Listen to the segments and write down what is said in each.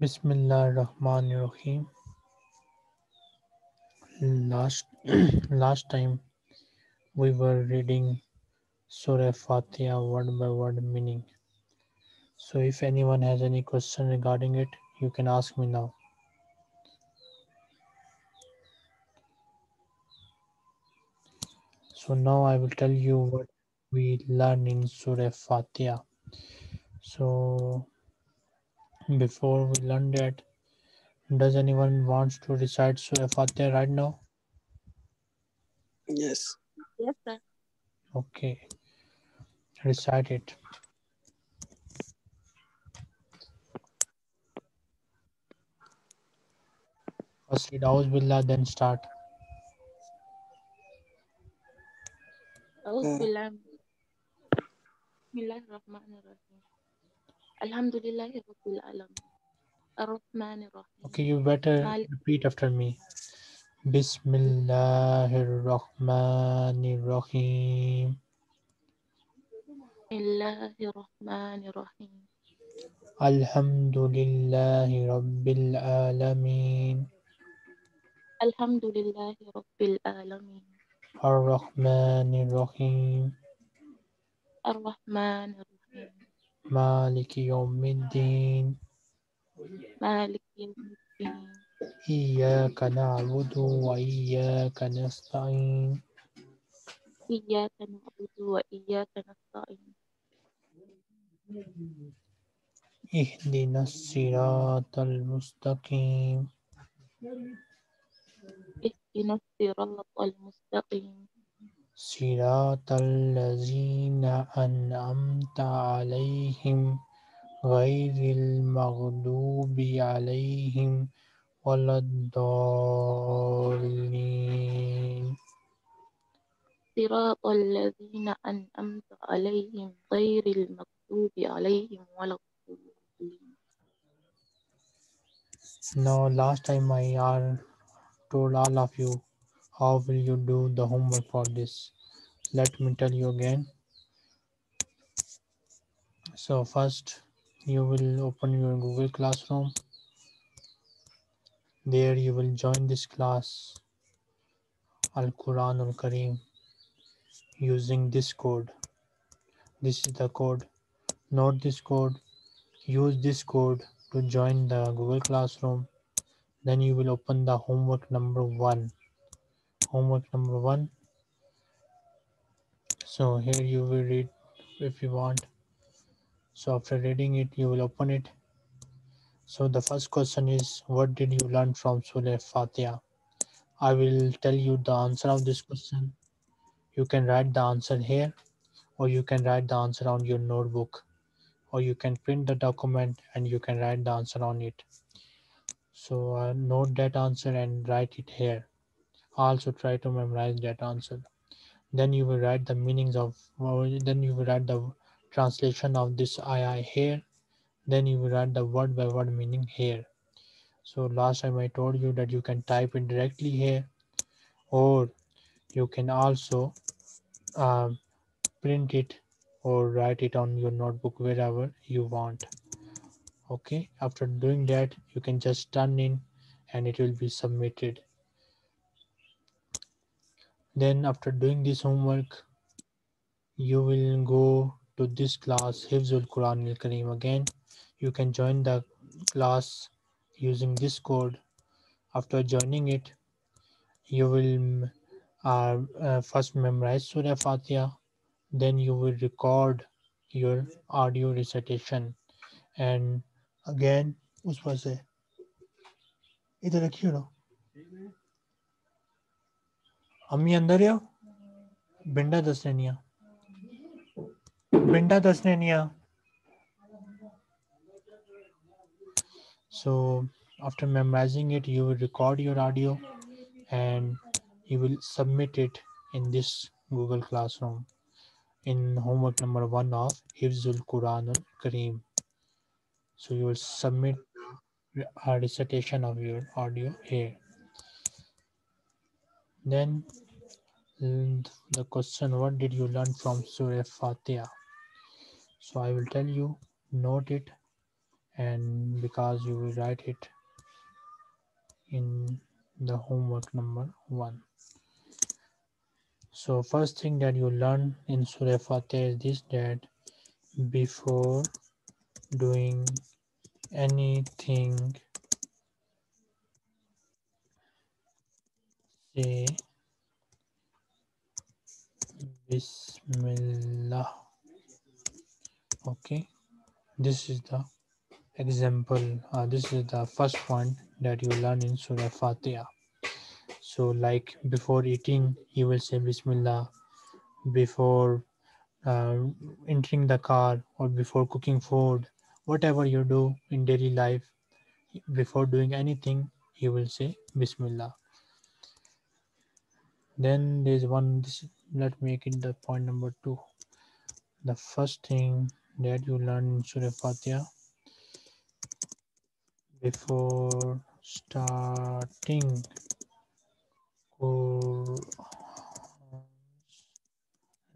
Bismillahirrahmanirrahim. Last time we were reading Surah Fatiha word by word meaning. So if anyone has any question regarding it, you can ask me now. So now I will tell you what we learn in Surah Fatiha. So before we learn that, does anyone wants to recite Surah Fatiha right now? Yes. Yes, sir. Okay. Recite it. First read Auzubillah, then start. Auzubillah. Bismillahirrahmanirrahim. Alhamdulillahi rabbil alamin. Ar-Rahmanir-Rahim. Okay, you better repeat after me. Bismillahirrahmanirrahim. Bismillahirrahmanirrahim. Alhamdulillahi rabbil alamin. Alhamdulillahi rabbil alamin. Ar-Rahmanir-Rahim. Ar-Rahmanir-Rahim. Maliki yawmi d-din. Maliki yawmi d-din. Iyaka na'abudu wa iyaka nasta'in. Iyaka na'abudu wa iyaka nasta'in. Ihdina s-sirat al-mustakim. Ihdina s-sirat al-mustakim. Siratul ladheena an'amta alayhim ghayril maghdubi alayhim walad daalin. Siratul ladheena an'amta alayhim ghayril maghdubi alayhim walad daalin. Now last time I told all of you how will you do the homework for this. Let me tell you again. So first you will open your Google Classroom. There you will join this class Al-Quran Al Kareem using this code. This is the code. Note this code. Use this code to join the Google Classroom. Then you will open the homework number 1. Homework number 1. So here you will read if you want. So after reading it, you will open it. So the first question is, what did you learn from Surah Fatiha? I will tell you the answer of this question. You can write the answer here, or you can write the answer on your notebook, or you can print the document and you can write the answer on it. So note that answer and write it here. Also try to memorize that answer. Then you will write the meanings of, then you will write the translation of this ayah here. Then you will write the word by word meaning here. So last time I told you that you can type it directly here, or you can also print it or write it on your notebook wherever you want. Okay, after doing that, you can just turn in and it will be submitted. Then after doing this homework, you will go to this class Hifzul Quran Al Kareem again. You can join the class using this code. After joining it, you will first memorize Surah Fatiha. Then you will record your audio recitation. And again, usme se idhar rakhiyo na. अम्मी अंदर आओ, बिंडा दसने निया, बिंडा दसने निया. So after memorizing it, you will record your audio and you will submit it in this Google Classroom in homework number 1 of Hifzul Quran Al Kareem. So you will submit a recitation of your audio here. Then the question, what did you learn from Surah Fatiha? So I will tell you, note it and because you will write it in the homework number 1. So first thing that you learn in Surah Fatiha is this, that before doing anything, say Bismillah. Okay, this is the example, this is the first point that you learn in Surah Fatiha. So like before eating, you will say Bismillah. Before entering the car or before cooking food, whatever you do in daily life, before doing anything, you will say Bismillah. Then there's one, let's make it the point number 2. The first thing that you learn in Surah Fatiha, before starting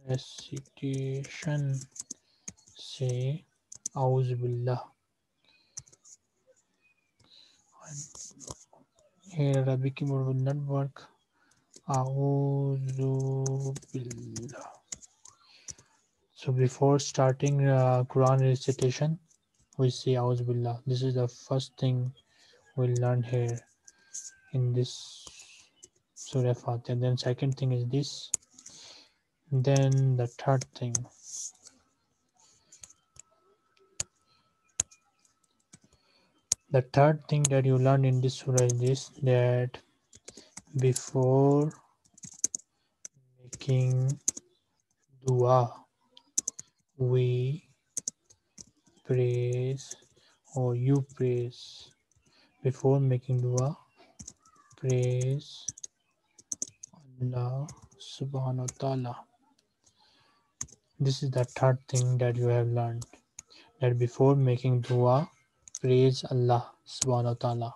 recitation, say Auzubillah. Here Arabic keyboard will not work. Auzubillah. So before starting Quran recitation, we say Auzubillah. This is the first thing we learn here in this Surah Fatiha. Then second thing is this. Then the third thing, the third thing that you learn in this surah is this, that before making du'a, we praise, or you praise. Before making du'a, praise Allah subhanahu wa ta'ala. This is the third thing that you have learned, that before making du'a, praise Allah subhanahu wa ta'ala.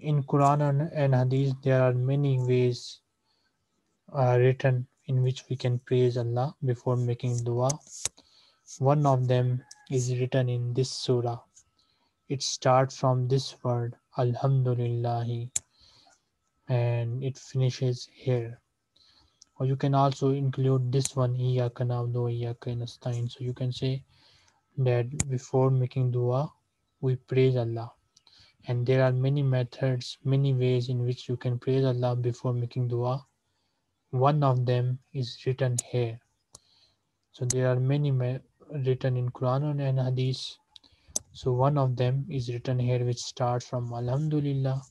In Quran and Hadith, there are many ways written in which we can praise Allah before making dua. One of them is written in this surah. It starts from this word, Alhamdulillahi, and it finishes here. Or you can also include this one, Iyaka na'abudu wa iyaka nasta'in. So you can say that before making dua, we praise Allah. And there are many methods, many ways in which you can praise Allah before making dua. One of them is written here. So there are many written in Quran and Hadith. So one of them is written here, which starts from Alhamdulillah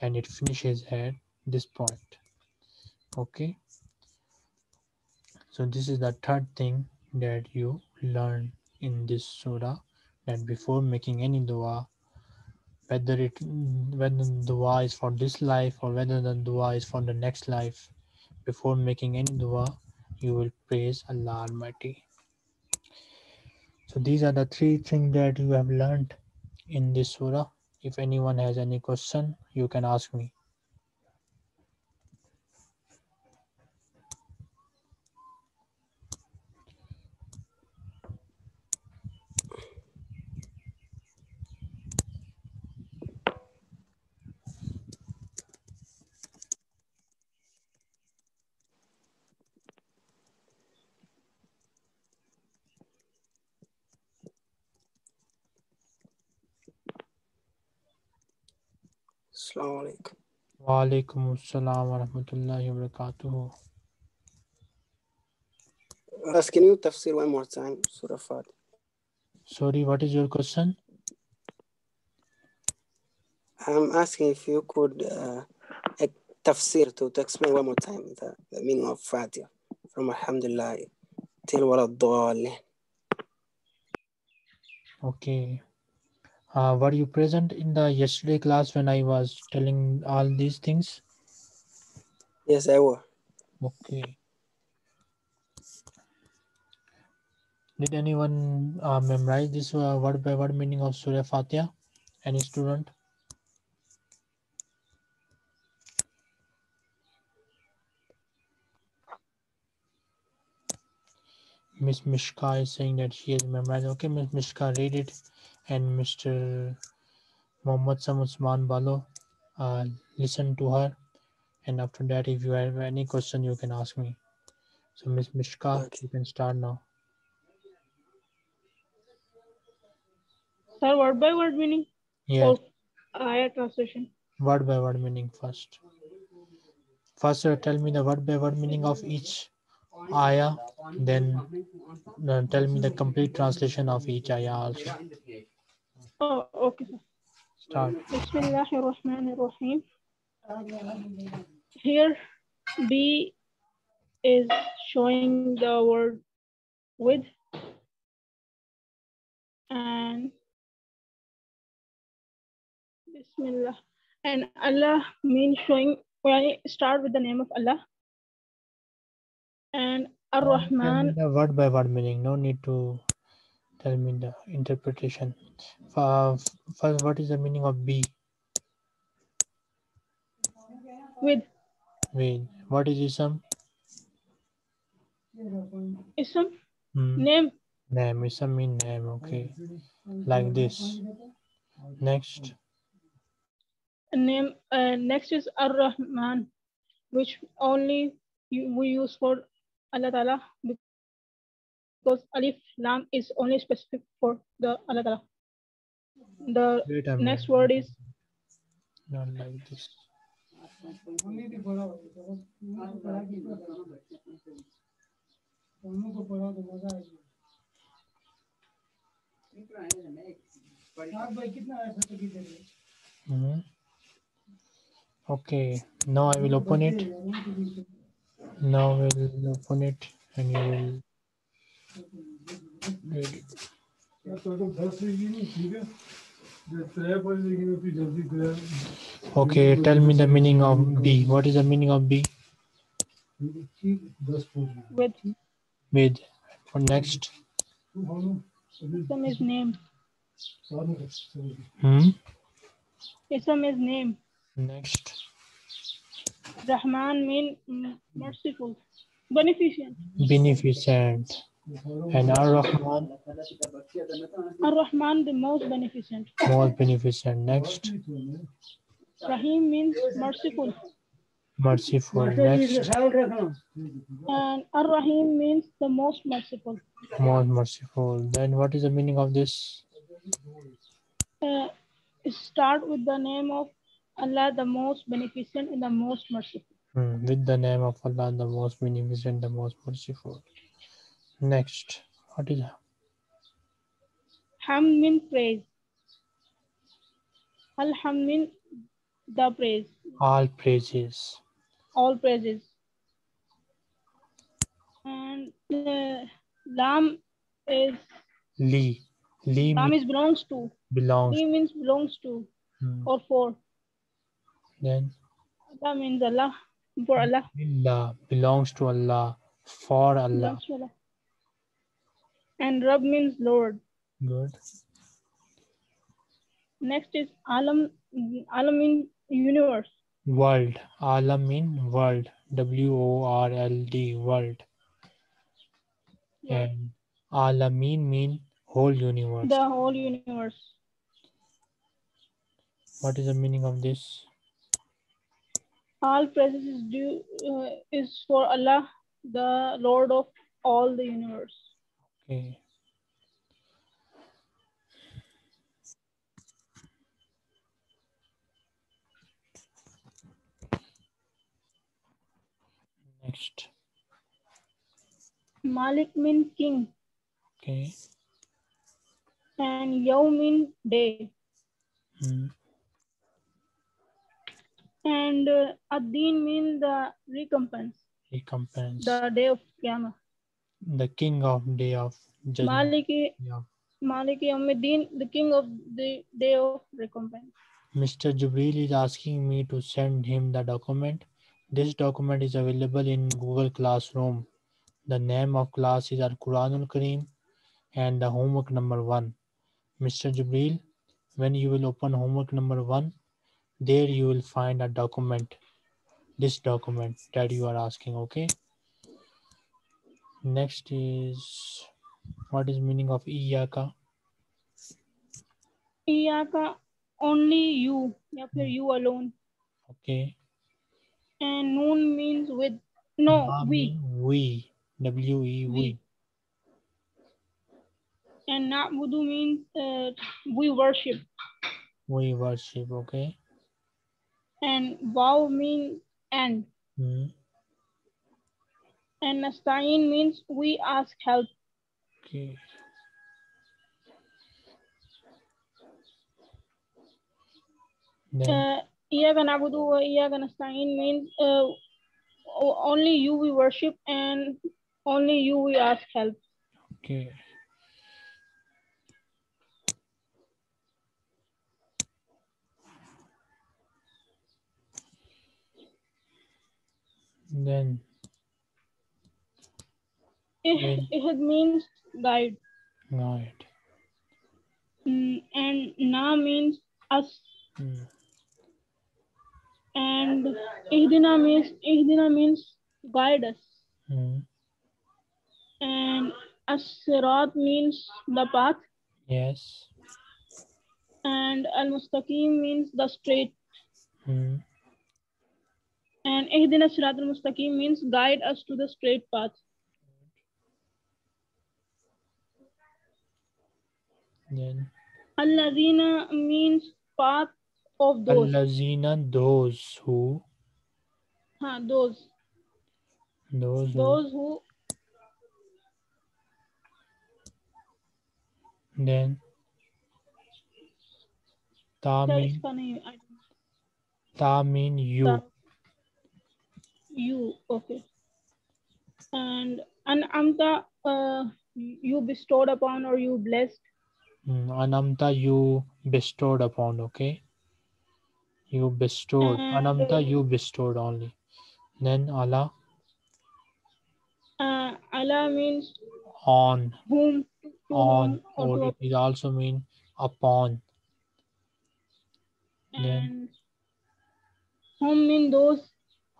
and it finishes at this point. Okay. So this is the third thing that you learn in this surah, that before making any dua, whether the dua is for this life or whether the dua is for the next life, before making any dua, you will praise Allah Almighty. So these are the three things that you have learned in this surah. If anyone has any question, you can ask me. Assalamu alaikum. Wa alaikum assalam wa rahmatullahi wa barakatuh. Can you tafsir one more time, Surah Fatiha? Sorry, what is your question? I'm asking if you could tafsir to explain one more time the meaning of Fatiha from Alhamdulillah till walad daalin. Okay. Were you present in the yesterday class when I was telling all these things? Yes, I was. Okay. Did anyone memorize this word by word meaning of Surah Fatiha? Any student? Miss Mishka is saying that she has memorized. Okay, Miss Mishka, read it and Mr. Muhammad Samusman Balo. Listen to her, and after that, if you have any question, you can ask me. So Miss Mishka, you can start now. Sir, word by word meaning? Yeah. Ayah translation. Word by word meaning first. First, tell me the word by word meaning of each ayah. Then tell me the complete translation of each ayah also. Oh, okay, sir. Start. Bismillahirrahmanirrahim. Here, B is showing the word with, and Bismillah and Allah means showing. We start with the name of Allah and Ar-Rahman. The word by word meaning. No need to tell me the interpretation. First, what is the meaning of B? With. With. What is Isam? Isam. Name. Name. Isam means name. Okay. Like this. Next. Name. Next is Ar-Rahman, which only we use for Allah Ta'ala, because Alif Lam is only specific for the Allah Ta'ala. The next word is not like this. Okay, now I will open it. Now I will open it and you will read it. Okay, tell me the meaning of B. What is the meaning of B? With. With. For next. Isam is name. Isam is name. Next. Rahman means merciful, beneficent. Beneficent. And Ar-Rahman? Ar-Rahman, the most beneficent. Most beneficent. Next. Rahim means merciful. Merciful. Next. And Ar-Rahim means the most merciful. Most merciful. Then what is the meaning of this? Start with the name of Allah, the most beneficent and the most merciful. With the name of Allah, the most beneficent, the most merciful. Next, what is that? Hamd means praise. Alhamd means the praise. All praises. All praises. And Lam is Li. Li Lam is belongs to. Belongs. Li means belongs to or for. Then Allah means Allah, for Allah. Allah belongs to Allah, for Allah. And Rab means Lord. Good. Next is Alam. Alam means universe. World. Alam means world. W-O-R-L-D. World. Yeah. And Alamin means whole universe. The whole universe. What is the meaning of this? All praises is due is for Allah, the Lord of all the universe. Okay. Next. Malik means king. Okay. And Yao means day. And ad-din means the recompense. Recompense. The day of Qiyamah. The king of day of judgment. Maliki yawmi d-din, the king of the day of recompense. Mr. Jibreel is asking me to send him the document. This document is available in Google Classroom. The name of class is Al-Quran Al-Kareem and the homework number 1. Mr. Jibreel, when you will open homework number 1, there you will find a document, this document that you are asking, okay? Next is, what is meaning of Iyaka? Iyaka, only you, ya fir you alone. Okay. And noon means with, no, we. W-E-we. And na'budu means we worship. We worship, okay. And waw means and. And nasta'in means we ask help. Okay. Iyaka na'abudu wa iyaka nasta'in means only you we worship and only you we ask help. Okay. Then it means guide. Guide. And na means us. And Ihdina means guide us. And s-sirat means the path. Yes. And Al-Mustaqim means the straight. And Ihdina s-sirat al-mustakim means guide us to the straight path. Then allazina means path of those. Allazina, those who. Those who. Then ta mean you. You, okay. And an'amta, you bestowed upon or you blessed. An'amta, you bestowed upon, okay. You bestowed. An'amta, you bestowed only. Then Allah. Allah means on. Whom? On. Or it also means upon. And then whom mean those.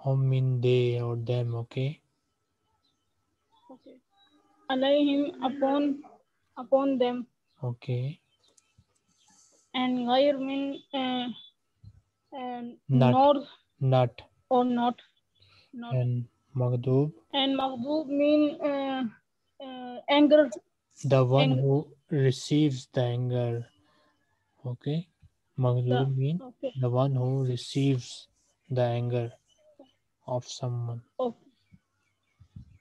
Home mean they or them, okay? Okay. Alayhim, upon them. Okay. And ghayr mean not. And maghdub. And maghdub mean anger. The one anger. Who receives the anger, okay? Maghdub mean okay. The one who receives the anger of someone. Okay.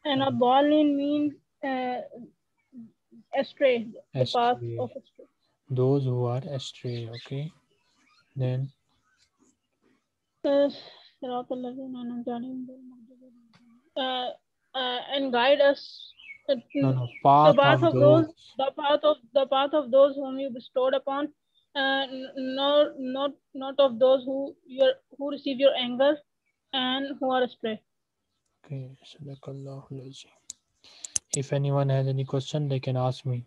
And a daalin means astray. The path of astray. Those who are astray, okay. Then and guide us the path of those whom you bestowed upon, not of those who receive your anger and who are astray. Okay, if anyone has any question, they can ask me.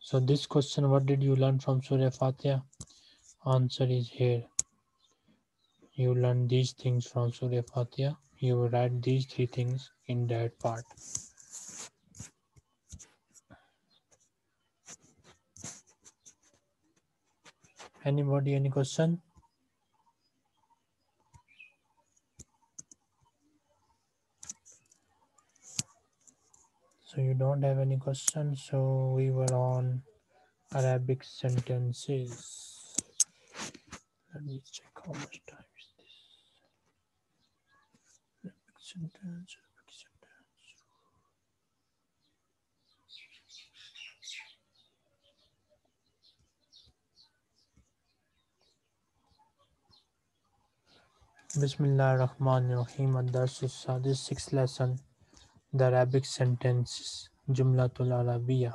So this question, what did you learn from Surah Fatiha? Answer is here. You learn these things from Surah Fatiha. You will write these three things in that part. Anybody, any question? So you don't have any questions. So we were on Arabic sentences. Let me check how much time is this. Arabic sentence. Bismillahirrahmanirrahim. This sixth lesson, the Arabic sentences, Jumlatul Arabiya.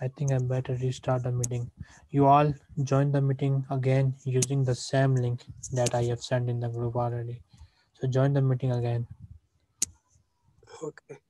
I think I better restart the meeting. You all join the meeting again using the same link that I have sent in the group already. So join the meeting again. Okay.